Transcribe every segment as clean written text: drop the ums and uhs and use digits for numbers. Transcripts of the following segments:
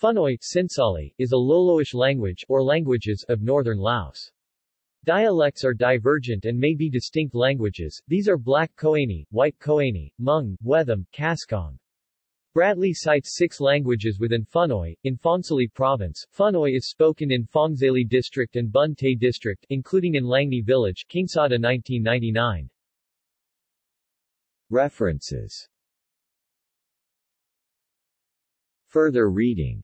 Phunoi, Sinsali, is a Loloish language or languages of northern Laos. Dialects are divergent and may be distinct languages. These are Black Khoany, White Khoany, Hmong, Hwethom, Khaskhong. Bradley cites 6 languages within Phunoi. In Phongsali Province, Phunoi is spoken in Phongsali District and Bun Tay District, including in Langne Village, Kingsada 1999. References. Further reading.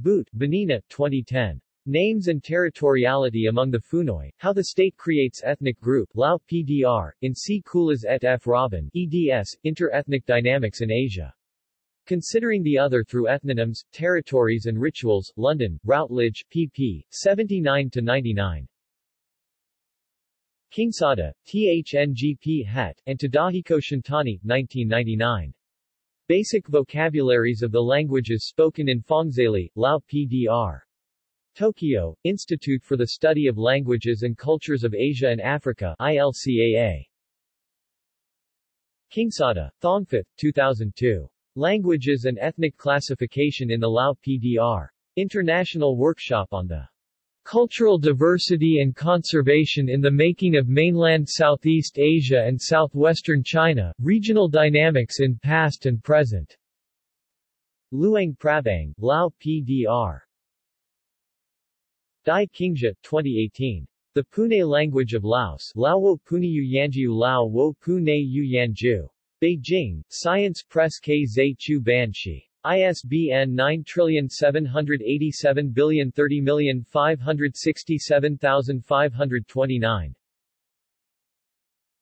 Boot, Benina, 2010. Names and Territoriality Among the Phunoi, How the State Creates Ethnic Group, Lao PDR, in C. Kulas et F. Robin, eds, Inter-Ethnic Dynamics in Asia. Considering the Other Through Ethnonyms, Territories and Rituals, London, Routledge, pp. 79-99. Kingsada, THNGP Het, and Tadahiko Shantani, 1999. Basic Vocabularies of the Languages Spoken in Phongsali, Lao PDR. Tokyo, Institute for the Study of Languages and Cultures of Asia and Africa, ILCAA. Kingsada, Thongphet, 2002. Languages and Ethnic Classification in the Lao PDR. International Workshop on the Cultural Diversity and Conservation in the Making of Mainland Southeast Asia and Southwestern China, Regional Dynamics in Past and Present. Luang Prabang, Lao PDR. Dai Qingzia, 2018. The Pune Language of Laos, Lao wo Punyu Yanju, Lao wo Pune Yu Yanju. Beijing, Science Press K. Zai Chu Banshi. ISBN 9787030567529.